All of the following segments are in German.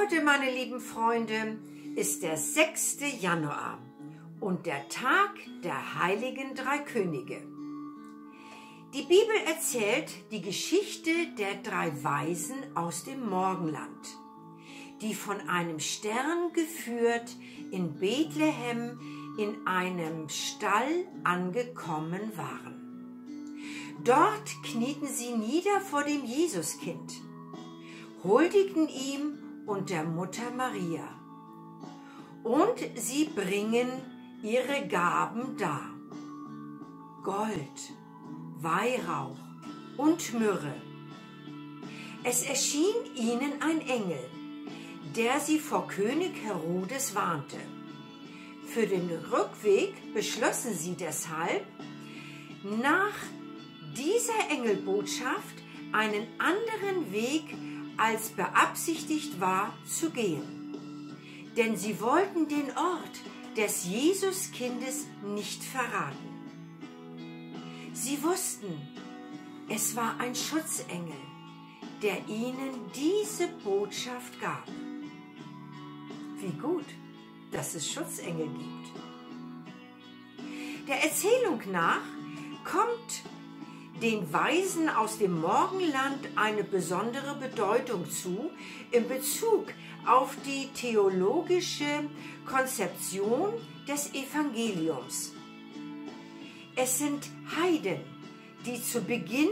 Heute, meine lieben Freunde, ist der 6. Januar und der Tag der Heiligen Drei Könige. Die Bibel erzählt die Geschichte der drei Weisen aus dem Morgenland, die von einem Stern geführt in Bethlehem in einem Stall angekommen waren. Dort knieten sie nieder vor dem Jesuskind, huldigten ihm und der Mutter Maria. Und sie bringen ihre Gaben dar: Gold, Weihrauch und Myrrhe. Es erschien ihnen ein Engel, der sie vor König Herodes warnte. Für den Rückweg beschlossen sie deshalb, nach dieser Engelbotschaft einen anderen Weg als beabsichtigt war zu gehen. Denn sie wollten den Ort des Jesuskindes nicht verraten. Sie wussten, es war ein Schutzengel, der ihnen diese Botschaft gab. Wie gut, dass es Schutzengel gibt. Der Erzählung nach kommt den Weisen aus dem Morgenland eine besondere Bedeutung zu in Bezug auf die theologische Konzeption des Evangeliums. Es sind Heiden, die zu Beginn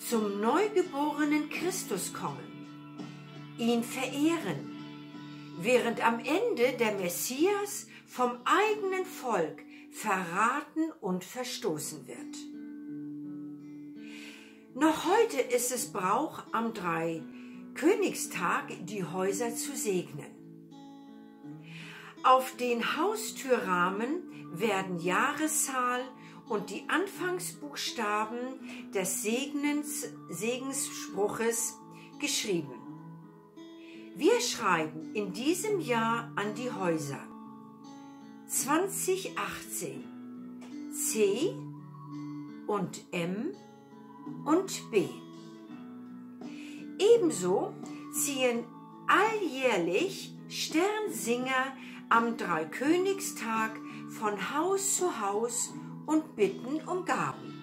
zum neugeborenen Christus kommen, ihn verehren, während am Ende der Messias vom eigenen Volk verraten und verstoßen wird. Noch heute ist es Brauch, am Dreikönigstag die Häuser zu segnen. Auf den Haustürrahmen werden Jahreszahl und die Anfangsbuchstaben des Segensspruches geschrieben. Wir schreiben in diesem Jahr an die Häuser: 2018 C und M und B. Ebenso ziehen alljährlich Sternsinger am Dreikönigstag von Haus zu Haus und bitten um Gaben.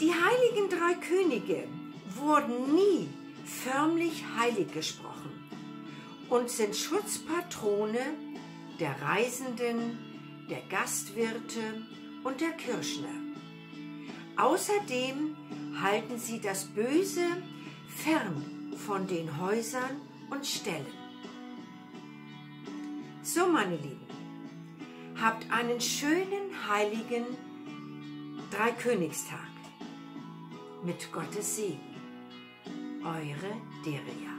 Die heiligen drei Könige wurden nie förmlich heilig gesprochen und sind Schutzpatrone der Reisenden, der Gastwirte und der Kirschner. Außerdem halten sie das Böse fern von den Häusern und Ställen. So, meine Lieben, habt einen schönen, heiligen Dreikönigstag mit Gottes Segen. Eure Deria.